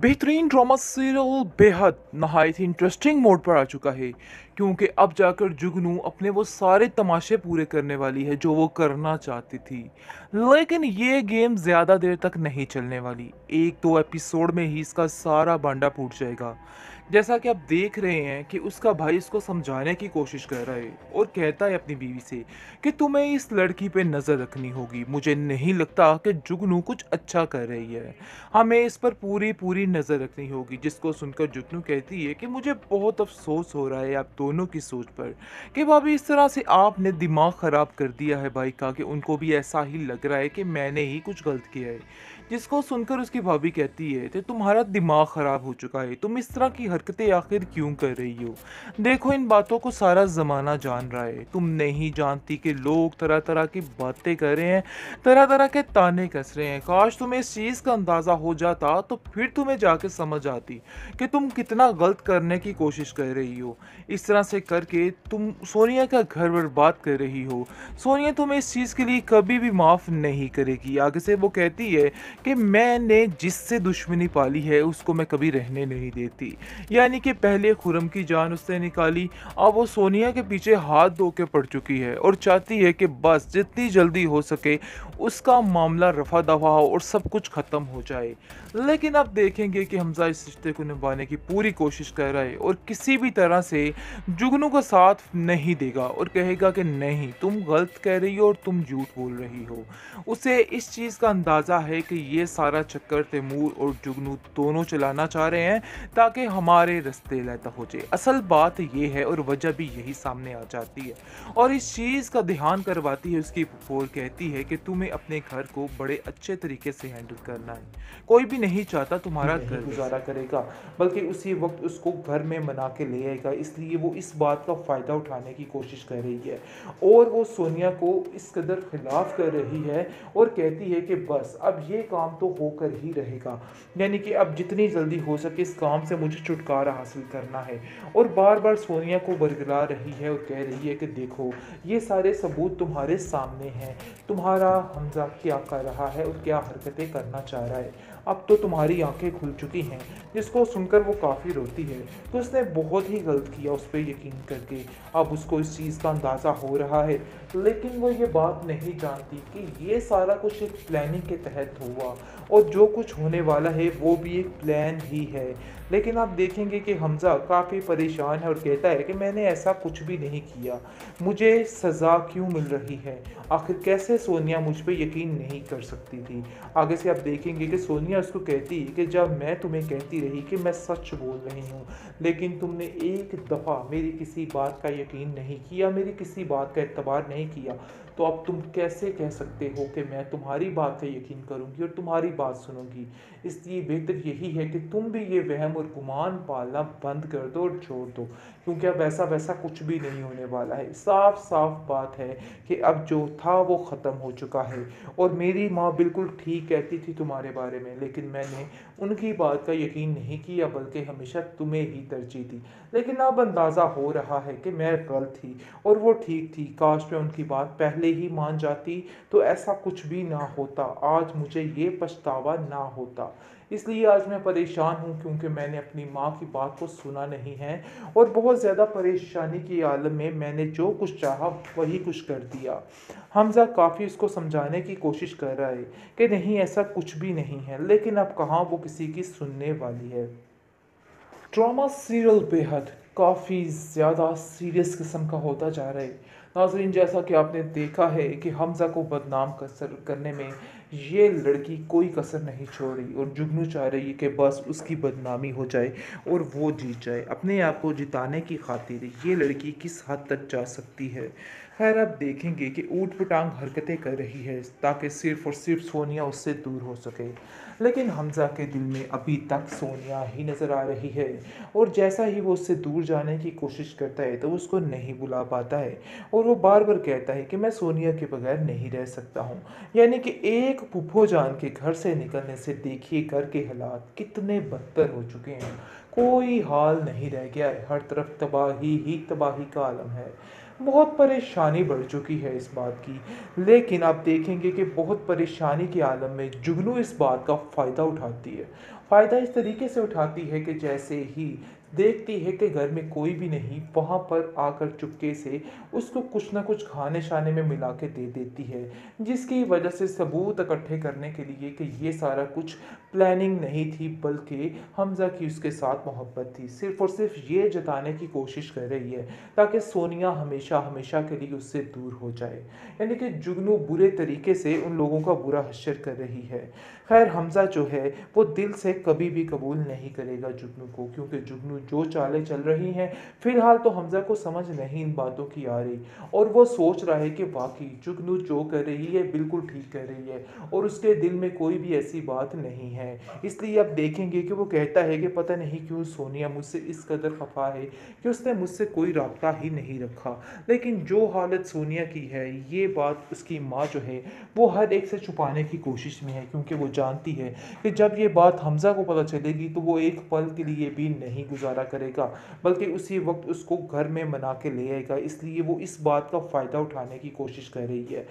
बेहतरीन drama serial बेहद नहायत इंटरेस्टिंग मोड पर आ चुका है, क्योंकि अब जाकर जुगनू अपने वो सारे तमाशे पूरे करने वाली है जो वो करना चाहती थी। लेकिन ये गेम ज़्यादा देर तक नहीं चलने वाली, 1-2 एपिसोड में ही इसका सारा भांडा फूट जाएगा। जैसा कि आप देख रहे हैं कि उसका भाई इसको समझाने की कोशिश कर रहा है और कहता है अपनी बीवी से कि तुम्हें इस लड़की पे नज़र रखनी होगी, मुझे नहीं लगता कि जुगनू कुछ अच्छा कर रही है, हमें इस पर पूरी पूरी नज़र रखनी होगी। जिसको सुनकर जुगनू कहती है कि मुझे बहुत अफसोस हो रहा है आप दोनों की सोच पर कि भाभी इस तरह से आपने दिमाग ख़राब कर दिया है भाई का, कि उनको भी ऐसा ही लग रहा है कि मैंने ही कुछ गलत किया है। जिसको सुनकर उसकी भाभी कहती है कि तुम्हारा दिमाग ख़राब हो चुका है, तुम इस तरह की हरकतें आखिर क्यों कर रही हो, देखो इन बातों को सारा ज़माना जान रहा है, तुम नहीं जानती कि लोग तरह तरह की बातें कर रहे हैं, तरह तरह के ताने कस रहे हैं। काश तुम्हें इस चीज़ का अंदाज़ा हो जाता तो फिर तुम्हें जाके समझ आती कि तुम कितना गलत करने की कोशिश कर रही हो, इस तरह से करके तुम सोनिया का घर बर्बाद कर रही हो, सोनिया तुम्हें इस चीज़ के लिए कभी भी माफ़ नहीं करेगी। आगे से वो कहती है कि मैंने जिससे दुश्मनी पाली है उसको मैं कभी रहने नहीं देती, यानी कि पहले खुरम की जान उसने निकाली, अब वो सोनिया के पीछे हाथ धो के पड़ चुकी है और चाहती है कि बस जितनी जल्दी हो सके उसका मामला रफा दफा हो और सब कुछ ख़त्म हो जाए। लेकिन अब देखेंगे कि हमजा इस रिश्ते को निभाने की पूरी कोशिश कर रहा है और किसी भी तरह से जुगनू का साथ नहीं देगा और कहेगा कि नहीं तुम गलत कह रही हो और तुम झूठ बोल रही हो। उसे इस चीज़ का अंदाज़ा है कि ये सारा चक्कर तेमूर और जुगनू दोनों चलाना चाह रहे हैं ताकि हमारे रास्ते लैता हो जाए। असल बात ये है और वजह भी यही सामने आ जाती है और इस चीज़ का ध्यान करवाती है उसकी फूफोर, कहती है कि तुम्हें अपने घर को बड़े अच्छे तरीके से हैंडल करना है, कोई भी नहीं चाहता तुम्हारा घर गुजारा करेगा, बल्कि उसी वक्त उसको घर में मना के ले आएगा, इसलिए वो इस बात का फ़ायदा उठाने की कोशिश कर रही है और वो सोनिया को इस कदर खिलाफ कर रही है और कहती है कि बस अब ये काम तो होकर ही रहेगा, यानी कि अब जितनी जल्दी हो सके इस काम से मुझे छुटकारा हासिल करना है। और बार बार सोनिया को बरगला रही है और कह रही है कि देखो ये सारे सबूत तुम्हारे सामने हैं, तुम्हारा हमजा क्या कर रहा है और क्या हरकतें करना चाह रहा है, अब तो तुम्हारी आंखें खुल चुकी हैं। जिसको सुनकर वो काफ़ी रोती है तो उसने बहुत ही गलत किया उस पर यकीन करके, अब उसको इस चीज़ का अंदाज़ा हो रहा है। लेकिन वो ये बात नहीं जानती कि ये सारा कुछ एक प्लानिंग के तहत हुआ और जो कुछ होने वाला है वो भी एक प्लान ही है। लेकिन आप देखेंगे कि हमजा काफ़ी परेशान है और कहता है कि मैंने ऐसा कुछ भी नहीं किया, मुझे सज़ा क्यों मिल रही है, आखिर कैसे सोनिया मुझ पर यकीन नहीं कर सकती थी। आगे से आप देखेंगे कि सोनिया उसको कहती है कि जब मैं तुम्हें कहती रही कि मैं सच बोल रही हूँ, लेकिन तुमने एक दफ़ा मेरी किसी बात का यकीन नहीं किया, मेरी किसी बात का एतबार नहीं किया, तो अब तुम कैसे कह सकते हो कि मैं तुम्हारी बात पर यकीन करूँगी और तुम्हारी बात सुनूंगी। इसलिए बेहतर यही है कि तुम भी ये वहम और गुमान पालना बंद कर दो और छोड़ दो, क्योंकि अब ऐसा वैसा कुछ भी नहीं होने वाला है। साफ साफ बात है कि अब जो था वो ख़त्म हो चुका है और मेरी माँ बिल्कुल ठीक कहती थी तुम्हारे बारे में, लेकिन मैंने उनकी बात का यकीन नहीं किया बल्कि हमेशा तुम्हें ही तरजीह दी। लेकिन अब अंदाज़ा हो रहा है कि मैं गलत थी और वो ठीक थी, काश मैं उनकी बात पहले ही मान जाती तो ऐसा कुछ भी ना होता, आज मुझे ये पछतावा ना होता। इसलिए आज मैं परेशान हूँ क्योंकि मैंने अपनी माँ की बात को सुना नहीं है और बहुत ज़्यादा परेशानी के आलम में मैंने जो कुछ चाहा वही कुछ कर दिया। हमजा काफ़ी उसको समझाने की कोशिश कर रहा है कि नहीं ऐसा कुछ भी नहीं है, लेकिन अब कहाँ वो किसी की सुनने वाली है। ड्रामा सीरियल बेहद काफ़ी ज़्यादा सीरियस किस्म का होता जा रहा है। नाज़रीन, जैसा कि आपने देखा है कि हमजा को बदनाम करने में ये लड़की कोई कसर नहीं छोड़ रही और जुगनू चाह रही है कि बस उसकी बदनामी हो जाए और वो जीत जाए। अपने आप को जिताने की खातिर ये लड़की किस हद तक जा सकती है। खैर, आप देखेंगे कि ऊट पटांग हरकतें कर रही है ताकि सिर्फ और सिर्फ सोनिया उससे दूर हो सके, लेकिन हमजा के दिल में अभी तक सोनिया ही नज़र आ रही है और जैसा ही वो उससे दूर जाने की कोशिश करता है तो उसको नहीं बुला पाता है और वो बार बार कहता है कि मैं सोनिया के बगैर नहीं रह सकता हूँ। यानी कि एक फूफो जान के घर से निकलने से देखिए घर के हालात कितने बदतर हो चुके हैं, कोई हाल नहीं रह गया है, हर तरफ तबाही ही तबाही का आलम है। बहुत परेशानी बढ़ चुकी है इस बात की। लेकिन आप देखेंगे कि बहुत परेशानी के आलम में जुगनू इस बात का फ़ायदा उठाती है फ़ायदा इस तरीके से उठाती है कि जैसे ही देखती है कि घर में कोई भी नहीं, वहाँ पर आकर चुपके से उसको कुछ ना कुछ खाने शाने में मिला के दे देती है, जिसकी वजह से सबूत इकट्ठे करने के लिए कि ये सारा कुछ प्लानिंग नहीं थी बल्कि हमजा की उसके साथ मोहब्बत थी। सिर्फ़ और सिर्फ ये जताने की कोशिश कर रही है ताकि सोनिया हमेशा हमेशा के लिए उससे दूर हो जाए। यानी कि जुगनू बुरे तरीके से उन लोगों का बुरा हश्र कर रही है। खैर, हमजा जो है वो दिल से कभी भी कबूल नहीं करेगा जुगनू को, क्योंकि जुगनू जो चालें चल रही हैं फिलहाल तो हमजा को समझ नहीं इन बातों की आ रही, और वो सोच रहा है कि वाकई जुगनू जो कर रही है बिल्कुल ठीक कर रही है और उसके दिल में कोई भी ऐसी बात नहीं है। इसलिए अब देखेंगे कि वो कहता है कि पता नहीं क्यों सोनिया मुझसे इस कदर खफा है कि उसने मुझसे कोई राब्ता ही नहीं रखा। लेकिन जो हालत सोनिया की है ये बात उसकी माँ जो है वो हर एक से छुपाने की कोशिश में है, क्योंकि वो जानती है कि जब ये बात हमजा को पता चलेगी तो वो एक पल के लिए भी नहीं गुजारा करेगा बल्कि उसी वक्त उसको घर में मना के ले आएगा। इसलिए वो इस बात का फ़ायदा उठाने की कोशिश कर रही है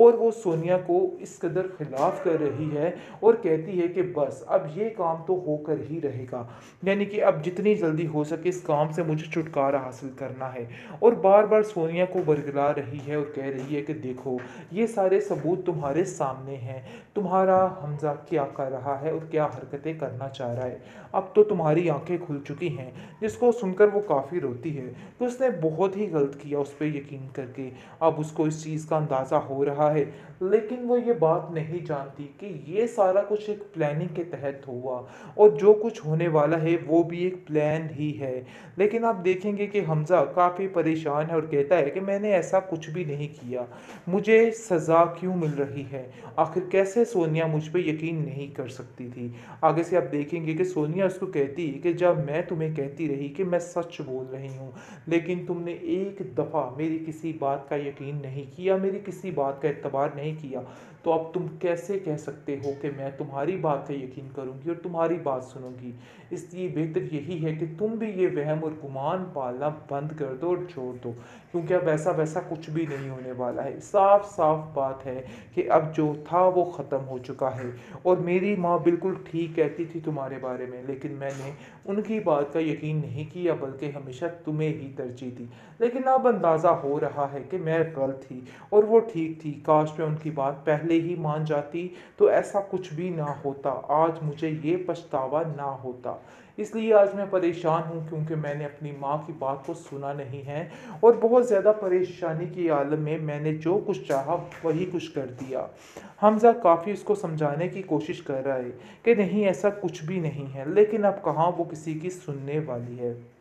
और वो सोनिया को इस कदर खिलाफ कर रही है और कहती है कि बस अब ये काम तो होकर ही रहेगा, यानी कि अब जितनी जल्दी हो सके इस काम से मुझे छुटकारा हासिल करना है। और बार बार सोनिया को बरगला रही है और कह रही है कि देखो ये सारे सबूत तुम्हारे सामने हैं, तुम्हारा हमजा क्या कर रहा है और क्या हरकतें करना चाह रहा है, अब तो तुम्हारी आंखें खुल चुकी हैं। जिसको सुनकर वो काफ़ी रोती है कि उसने बहुत ही गलत किया उस पर यकीन करके। अब उसको इस चीज़ का अंदाज़ा हो रहा है, लेकिन वो ये बात नहीं जानती कि ये सारा कुछ एक प्लानिंग के तहत हुआ और जो कुछ होने वाला है वो भी एक प्लान ही है। लेकिन आप देखेंगे कि हमजा काफ़ी परेशान है और कहता है कि मैंने ऐसा कुछ भी नहीं किया, मुझे सज़ा क्यों मिल रही है, आखिर कैसे सोनिया मुझ पर यकीन नहीं कर सकती थी। आगे से आप देखेंगे कि सोनिया उसको कहती है कि जब मैं तुम्हें कहती रही कि मैं सच बोल रही हूँ लेकिन तुमने एक दफ़ा मेरी किसी बात का यकीन नहीं किया, मेरी किसी बात का एतबार नहीं किया, तो अब तुम कैसे कह सकते हो कि मैं तुम्हारी बात पे यकीन करूँगी और तुम्हारी बात सुनूंगी। इसलिए बेहतर यही है कि तुम भी ये वहम और गुमान पालना बंद कर दो और छोड़ दो, क्योंकि अब ऐसा वैसा कुछ भी नहीं होने वाला है। साफ साफ बात है कि अब जो था वो ख़त्म हो चुका है और मेरी माँ बिल्कुल ठीक कहती थी तुम्हारे बारे में, लेकिन मैंने उनकी बात का यकीन नहीं किया बल्कि हमेशा तुम्हें ही तरजीह दी। लेकिन अब अंदाज़ा हो रहा है कि मैं गलत थी और वो ठीक थी, काश मैं उनकी बात पहले ही मान जाती तो ऐसा कुछ भी ना होता, आज मुझे ये पछतावा ना होता। इसलिए आज मैं परेशान हूँ क्योंकि मैंने अपनी माँ की बात को सुना नहीं है और बहुत ज़्यादा परेशानी के आलम में मैंने जो कुछ चाहा वही कुछ कर दिया। हमजा काफ़ी उसको समझाने की कोशिश कर रहा है कि नहीं ऐसा कुछ भी नहीं है, लेकिन अब कहाँ वो किसी की सुनने वाली है।